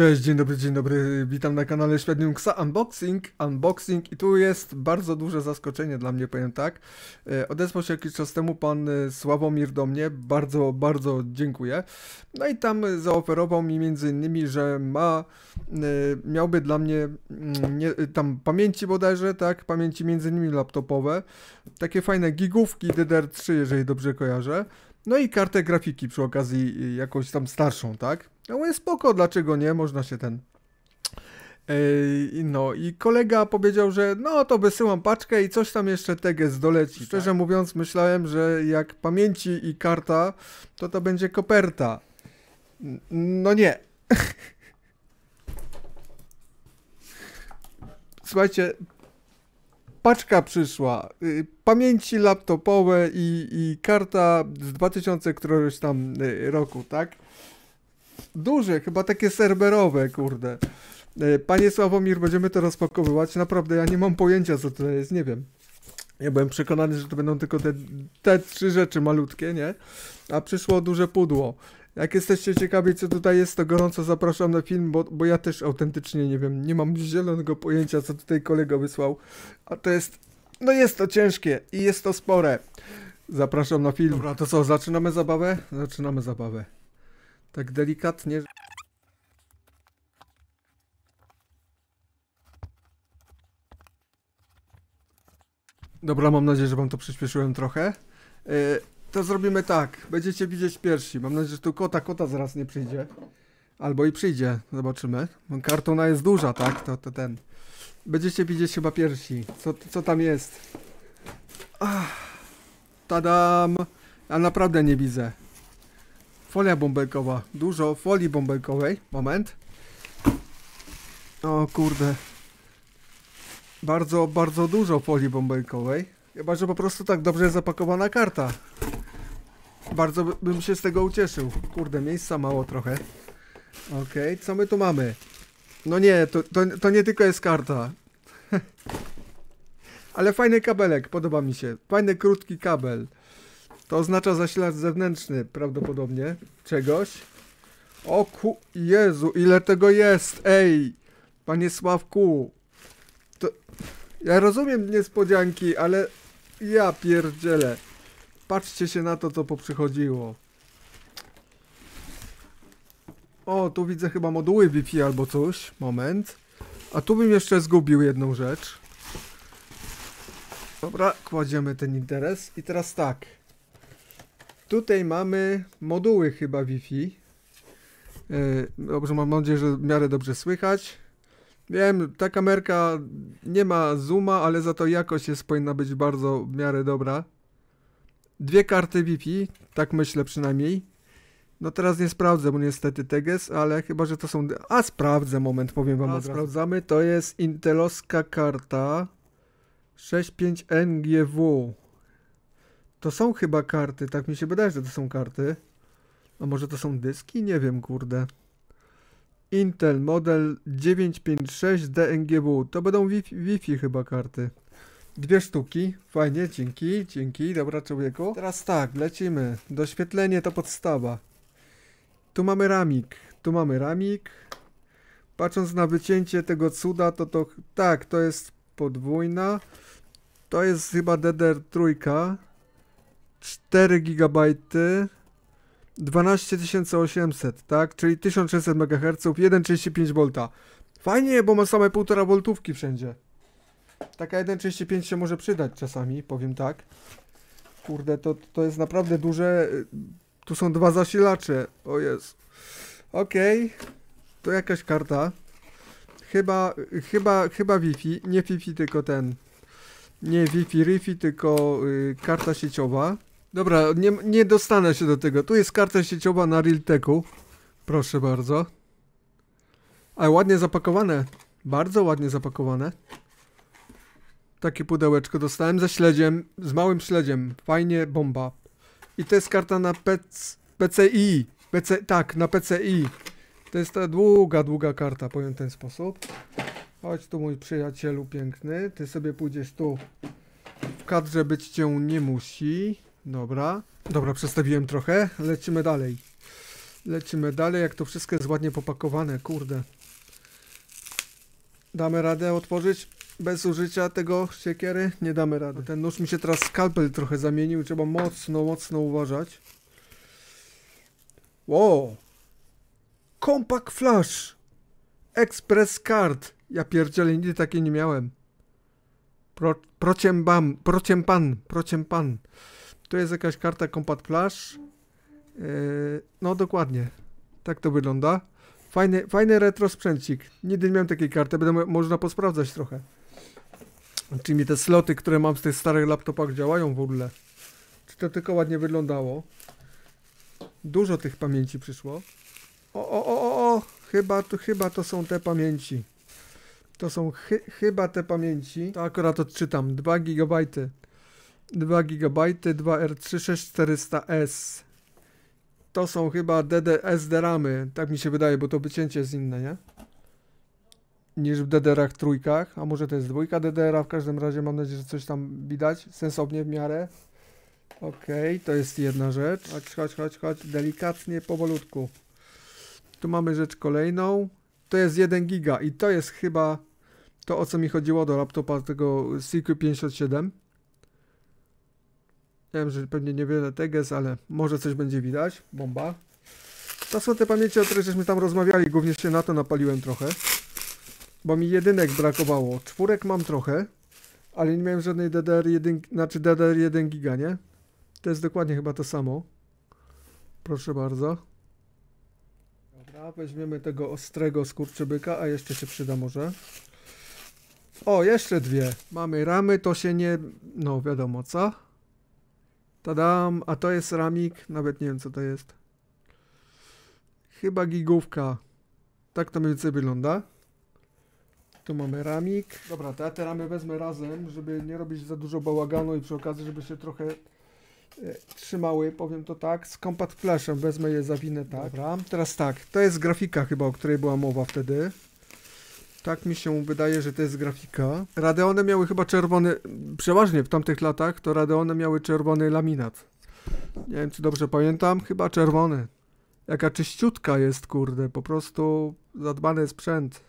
Cześć, dzień dobry, witam na kanale Świat Linuxa, unboxing i tu jest bardzo duże zaskoczenie dla mnie, powiem tak. Odezwał się jakiś czas temu pan Sławomir do mnie, bardzo dziękuję. No i tam zaoferował mi m.in., że miałby dla mnie tam pamięci bodajże, tak, pamięci m.in. laptopowe, takie fajne gigówki DDR3, jeżeli dobrze kojarzę. No i kartę grafiki przy okazji jakąś tam starszą, tak? No jest spoko, dlaczego nie, można się ten... No i kolega powiedział, że no to wysyłam paczkę i coś tam jeszcze teges doleci. Szczerze mówiąc myślałem, że jak pamięci i karta, to to będzie koperta. No nie. Słuchajcie... Paczka przyszła, pamięci laptopowe i karta z 2000 któregoś tam roku, tak? Duże, chyba takie serwerowe, kurde. Panie Sławomir, będziemy to rozpakowywać, naprawdę ja nie mam pojęcia co to jest, nie wiem. Ja byłem przekonany, że to będą tylko te trzy rzeczy malutkie, nie? A przyszło duże pudło. Jak jesteście ciekawi co tutaj jest, to gorąco zapraszam na film, bo ja też autentycznie nie wiem, nie mam zielonego pojęcia co tutaj kolega wysłał. A to jest, no jest to ciężkie i jest to spore. Zapraszam na film. Dobra, to co, zaczynamy zabawę? Zaczynamy zabawę. Tak delikatnie. Dobra, mam nadzieję, że wam to przyspieszyłem trochę. To zrobimy tak, będziecie widzieć pierwsi. Mam nadzieję, że tu kota zaraz nie przyjdzie. Albo i przyjdzie, zobaczymy. Kartona jest duża, tak? To ten. Będziecie widzieć chyba pierwsi. Co tam jest? Ach, tadam! Ja naprawdę nie widzę. Folia bąbelkowa. Dużo folii bąbelkowej. Moment. O kurde. Bardzo dużo folii bąbelkowej. Chyba, że po prostu tak dobrze jest zapakowana karta. Bardzo bym się z tego ucieszył. Kurde, miejsca mało trochę. Okej, co my tu mamy? No nie, to nie tylko jest karta. Ale fajny kabelek, podoba mi się. Fajny, krótki kabel. To oznacza zasilacz zewnętrzny, prawdopodobnie. Czegoś. O ku... Jezu, ile tego jest! Ej! Panie Sławku! To... Ja rozumiem niespodzianki, ale... Ja pierdzielę. Patrzcie się na to, co poprzychodziło. O, tu widzę chyba moduły Wi-Fi albo coś. Moment. A tu bym jeszcze zgubił jedną rzecz. Dobra, kładziemy ten interes. I teraz tak. Tutaj mamy moduły chyba Wi-Fi. Dobrze, mam nadzieję, że w miarę dobrze słychać. Wiem, ta kamerka nie ma zooma, ale za to jakość jest, powinna być bardzo w miarę dobra. Dwie karty Wi-Fi, tak myślę przynajmniej. No teraz nie sprawdzę, bo niestety teges, ale chyba, że to są... A sprawdzę, moment, powiem wam. Sprawdzamy, to jest Intelowska karta 65NGW. To są chyba karty, tak mi się wydaje, że to są karty. A może to są dyski? Nie wiem, kurde. Intel model 956DNGW. To będą Wi-Fi chyba karty. Dwie sztuki. Fajnie, dzięki. Dobra, człowieku. Teraz tak, lecimy. Doświetlenie to podstawa. Tu mamy ramik. Patrząc na wycięcie tego cuda, to... Tak, to jest podwójna. To jest chyba DDR3. 4 GB. 12800, tak? Czyli 1600 MHz, 1,35 V. Fajnie, bo ma same 1,5 voltówki wszędzie. Taka 1,35 się może przydać czasami, powiem tak. Kurde, to jest naprawdę duże. Tu są dwa zasilacze. O jest. Okej. To jakaś karta. Chyba Wi-Fi. Nie Wi-Fi, tylko ten. Nie Wi-Fi, Wi-Fi, tylko karta sieciowa. Dobra, nie dostanę się do tego. Tu jest karta sieciowa na Realteku. Proszę bardzo. Ale ładnie zapakowane. Bardzo ładnie zapakowane. Takie pudełeczko dostałem ze śledziem. Z małym śledziem. Fajnie, bomba. I to jest karta na PCI. Tak, na PCI. To jest ta długa karta, powiem w ten sposób. Chodź tu, mój przyjacielu piękny. Ty sobie pójdziesz tu. W kadrze być cię nie musi. Dobra, przestawiłem trochę, lecimy dalej. Lecimy dalej, jak to wszystko jest ładnie popakowane, kurde. Damy radę otworzyć bez użycia tego siekiery? Nie damy rady. Ten nóż mi się teraz skalpel trochę zamienił, trzeba mocno, mocno uważać. Wow! Compact Flash! Express Card! Ja pierdzielę, nigdy takiej nie miałem. Prociempan. To jest jakaś karta Compact Flash. No dokładnie. Tak to wygląda. Fajny retro sprzęcik. Nigdy nie miałem takiej karty. Będę można posprawdzać trochę. Czy mi te sloty, które mam z tych starych laptopach, działają w ogóle. Czy to tylko ładnie wyglądało. Dużo tych pamięci przyszło. O! Chyba to są te pamięci. To są chyba te pamięci. To akurat odczytam. 2 GB. 2 GB 2R36400S. To są chyba SD-ramy. Tak mi się wydaje, bo to wycięcie jest inne, nie? Niż w DDR-ach trójkach. A może to jest dwójka DDR-a. W każdym razie mam nadzieję, że coś tam widać. Sensownie w miarę. Okej, to jest jedna rzecz. Chodź. Delikatnie, powolutku. Tu mamy rzecz kolejną. To jest 1 giga i to jest chyba to, o co mi chodziło do laptopa tego CQ57. Ja wiem, że pewnie niewiele tego jest, ale może coś będzie widać. Bomba. To są te pamięci, o których żeśmy tam rozmawiali. Głównie się na to napaliłem trochę. Bo mi jedynek brakowało. Czwórek mam trochę, ale nie miałem żadnej DDR1, znaczy DDR1 giga, nie? To jest dokładnie chyba to samo. Proszę bardzo. Dobra, weźmiemy tego ostrego skurczybyka, a jeszcze się przyda może. O, jeszcze dwie. Mamy ramy, to się nie... No, wiadomo co. Tadam, a to jest ramik, nawet nie wiem co to jest. Chyba gigówka. Tak to mniej więcej wygląda. Tu mamy ramik. Dobra, to ja te ramy wezmę razem, żeby nie robić za dużo bałaganu i przy okazji, żeby się trochę trzymały, powiem to tak. Z Compact Flashem wezmę je, zawinę tak. Dobra, teraz tak, to jest grafika chyba, o której była mowa wtedy. Tak mi się wydaje, że to jest grafika. Radeony miały chyba czerwony, przeważnie w tamtych latach, to Radeony miały czerwony laminat. Nie wiem, czy dobrze pamiętam, chyba czerwony. Jaka czyściutka jest, kurde, po prostu zadbany sprzęt.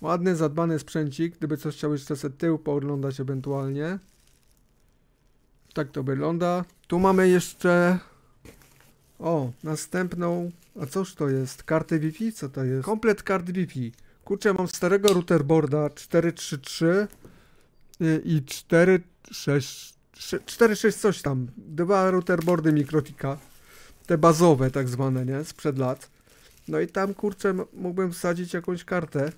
Ładny, zadbany sprzęcik, gdyby coś chciał jeszcze sobie tył pooglądać ewentualnie. Tak to wygląda. Tu mamy jeszcze... O, następną... A cóż to jest? Karty Wi-Fi? Co to jest? Komplet kart Wi-Fi. Kurczę, mam starego routerboarda 433 i 4.6 coś tam. Dwa routerboardy Mikrotika. Te bazowe tak zwane, nie? Sprzed lat. No i tam, kurczę, mógłbym wsadzić jakąś kartę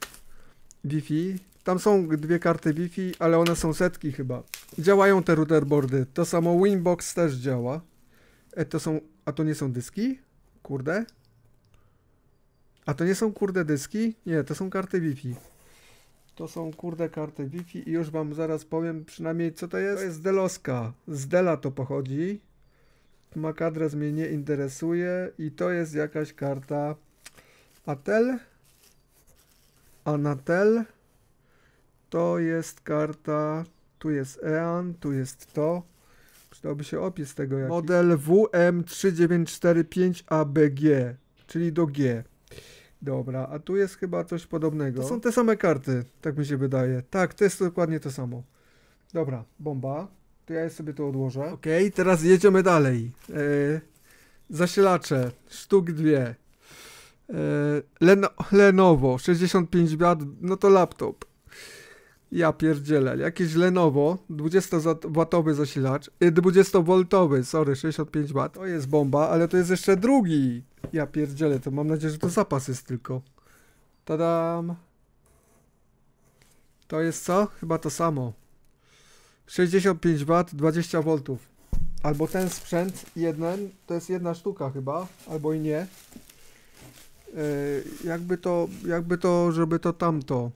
Wi-Fi. Tam są dwie karty Wi-Fi, ale one są setki chyba. Działają te routerboardy. To samo Winbox też działa. To są... A to nie są dyski? Kurde? A to nie są kurde dyski? Nie, to są karty Wi-Fi. To są kurde karty Wi-Fi i już wam zaraz powiem przynajmniej co to jest. To jest Deloska. Z Dela to pochodzi. MAC adres mnie nie interesuje i to jest jakaś karta Anatel. To jest karta, tu jest EAN, tu jest to. Przydałby się opis tego jakiś. Model WM3945ABG, czyli do G. Dobra, a tu jest chyba coś podobnego. To są te same karty, tak mi się wydaje. Tak, to jest dokładnie to samo. Dobra, bomba. To ja sobie to odłożę. Okej, teraz jedziemy dalej. Zasilacze, sztuk 2. Lenovo 65 W, no to laptop. Ja pierdzielę, jakieś Lenovo 20W zasilacz, 20V, sorry, 65W. To jest bomba, ale to jest jeszcze drugi. Ja pierdzielę, to mam nadzieję, że to zapas jest tylko. Tadam. To jest co? Chyba to samo. 65W, 20V. Albo ten sprzęt jeden, to jest jedna sztuka chyba, albo i nie. Żeby to tamto.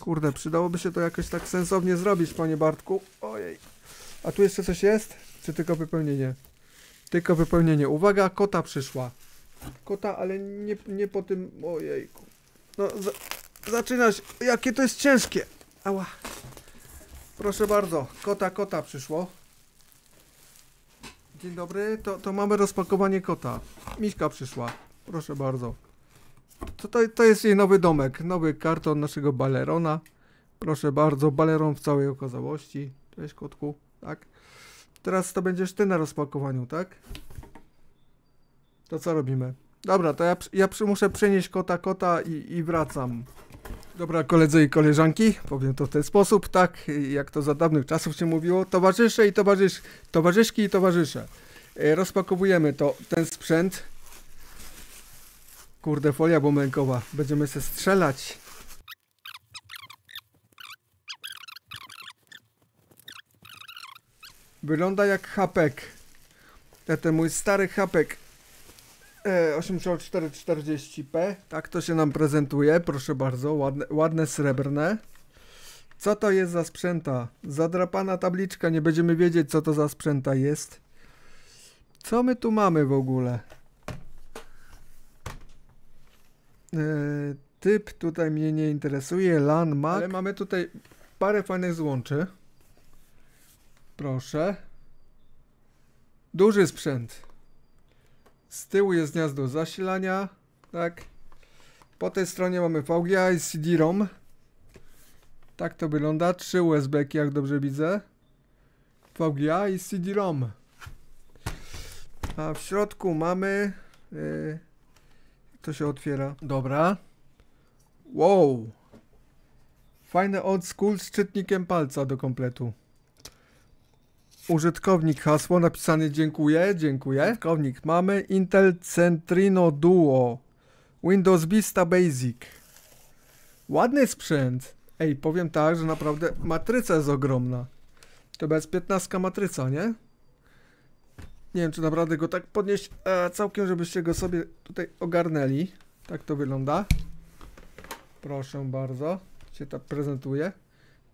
Kurde, przydałoby się to jakoś tak sensownie zrobić, panie Bartku. Ojej. A tu jeszcze coś jest? Czy tylko wypełnienie? Tylko wypełnienie. Uwaga, kota przyszła. Kota, ale nie po tym... Ojejku. No, zaczynać. Jakie to jest ciężkie. Ała. Proszę bardzo. Kota przyszło. Dzień dobry, to mamy rozpakowanie kota. Miśka przyszła, proszę bardzo. To jest jej nowy domek, nowy karton naszego balerona. Proszę bardzo, baleron w całej okazałości. Cześć kotku, tak? Teraz to będziesz ty na rozpakowaniu, tak? To co robimy? Dobra, to ja muszę przenieść kota i wracam. Dobra, koledzy i koleżanki, powiem to w ten sposób, tak jak to za dawnych czasów się mówiło, towarzysze i towarzyszki i towarzysze. Rozpakowujemy ten sprzęt. Kurde, folia bąbelkowa, będziemy se strzelać. Wygląda jak hapek. Ten mój stary hapek 8440p. Tak to się nam prezentuje, proszę bardzo, ładne srebrne. Co to jest za sprzęta? Zadrapana tabliczka, nie będziemy wiedzieć co to za sprzęta jest. Co my tu mamy w ogóle? Typ tutaj mnie nie interesuje, LAN, Mac. Ale mamy tutaj parę fajnych złączy. Proszę. Duży sprzęt. Z tyłu jest gniazdo zasilania. Tak. Po tej stronie mamy VGA i CD-ROM. Tak to wygląda. 3 USB, jak dobrze widzę. VGA i CD-ROM. A w środku mamy... to się otwiera. Dobra. Wow. Fajny old school z czytnikiem palca do kompletu. Użytkownik, hasło napisane dziękuję, dziękuję. Użytkownik mamy Intel Centrino Duo, Windows Vista Basic. Ładny sprzęt. Ej, powiem tak, że naprawdę matryca jest ogromna. To jest 15 matryca, nie? Nie wiem, czy naprawdę go tak podnieść całkiem, żebyście go sobie tutaj ogarnęli. Tak to wygląda. Proszę bardzo, się tak prezentuje.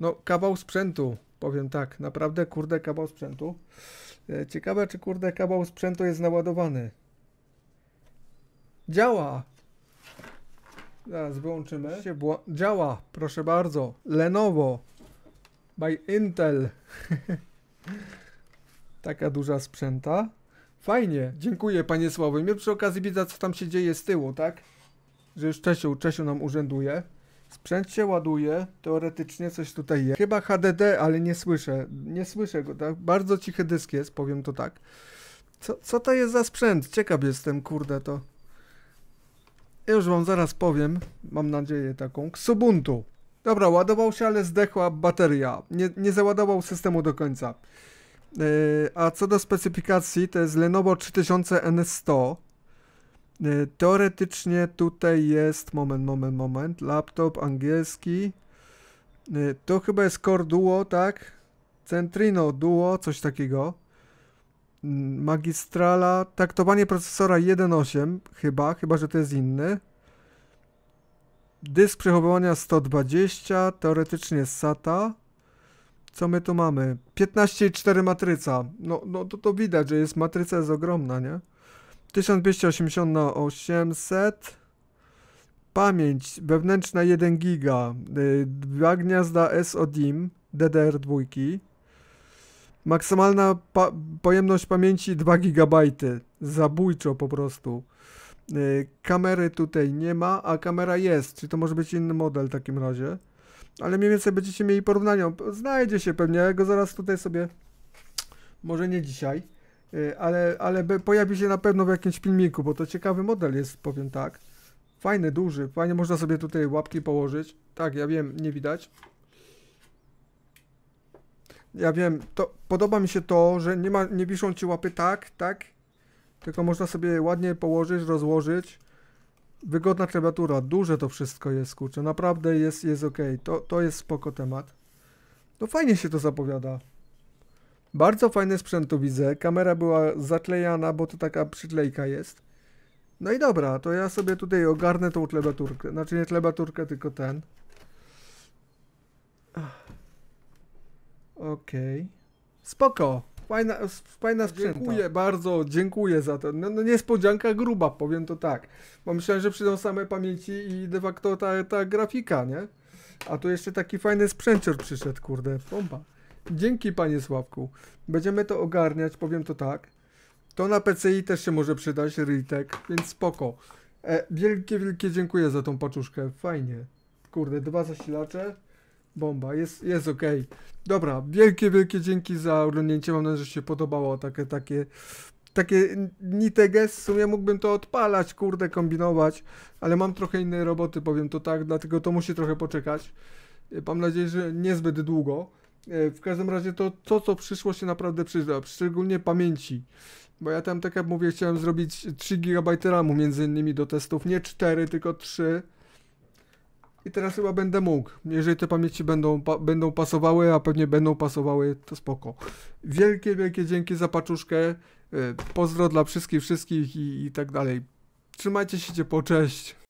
No, kawał sprzętu. Powiem tak, naprawdę kurde kawał sprzętu. Ciekawe czy kurde kawał sprzętu jest naładowany. Działa. Zaraz wyłączymy. Działa, proszę bardzo. Lenovo by Intel. Taka duża sprzęta. Fajnie, dziękuję panie Sławomir. Przy okazji widzę co tam się dzieje z tyłu, tak? Że już Czesiu nam urzęduje. Sprzęt się ładuje, teoretycznie coś tutaj jest. Chyba HDD, ale nie słyszę go, tak? Bardzo cichy dysk jest, powiem to tak. Co to jest za sprzęt? Ciekaw jestem, kurde to. Ja już wam zaraz powiem, mam nadzieję taką. Xubuntu. Dobra, ładował się, ale zdechła bateria. Nie załadował systemu do końca. A co do specyfikacji, to jest Lenovo 3000 N100. Teoretycznie tutaj jest, moment, laptop angielski, to chyba jest Core Duo, tak? Centrino Duo, coś takiego, magistrala, taktowanie procesora 1.8 chyba, że to jest inny, dysk przechowywania 120, teoretycznie SATA, co my tu mamy? 15,4 matryca, no to widać, że jest matryca jest ogromna, nie? 1280x800. Pamięć wewnętrzna 1 giga. Dwa gniazda SODIMM DDR2. Maksymalna pojemność pamięci 2 GB. Zabójczo po prostu. Kamery tutaj nie ma, a kamera jest. Czyli to może być inny model w takim razie. Ale mniej więcej będziecie mieli porównanie. Znajdzie się pewnie. Ja go zaraz tutaj sobie... Może nie dzisiaj. Ale pojawi się na pewno w jakimś filmiku, bo to ciekawy model jest, powiem tak. Fajny, duży, fajnie można sobie tutaj łapki położyć. Tak, ja wiem, nie widać. Ja wiem, to podoba mi się to, że nie wiszą ci łapy tak. Tylko można sobie ładnie położyć, rozłożyć. Wygodna klawiatura, duże to wszystko jest, kurczę, naprawdę jest ok. To jest spoko temat. No fajnie się to zapowiada. Bardzo fajny sprzęt tu widzę, kamera była zaklejana, bo to taka przyklejka jest. No i dobra, to ja sobie tutaj ogarnę tą klawiaturkę, znaczy nie klawiaturkę, tylko ten. Okej. Spoko, fajna sprzęta. Dziękuję bardzo, dziękuję za to. No niespodzianka gruba, powiem to tak. Bo myślałem, że przyjdą same pamięci i de facto ta grafika, nie? A tu jeszcze taki fajny sprzęcior przyszedł, kurde, bomba. Dzięki panie Sławku, będziemy to ogarniać, powiem to tak. To na PCI też się może przydać, Realtek, więc spoko. Wielkie, wielkie dziękuję za tą paczuszkę, fajnie. Kurde, dwa zasilacze, bomba, jest ok. Dobra, wielkie, wielkie dzięki za oglądnięcie, mam nadzieję, że się podobało takie niteges, w sumie mógłbym to odpalać, kurde, kombinować, ale mam trochę innej roboty, powiem to tak, dlatego to musi trochę poczekać. Mam nadzieję, że niezbyt długo. W każdym razie to co przyszło się naprawdę przyda, szczególnie pamięci. Bo ja tam, tak jak mówię, chciałem zrobić 3 GB ramu między innymi do testów, nie 4, tylko 3. I teraz chyba będę mógł, jeżeli te pamięci będą pasowały, a pewnie będą pasowały, to spoko. Wielkie, wielkie dzięki za paczuszkę, pozdro dla wszystkich i tak dalej. Trzymajcie się ciepło, cześć!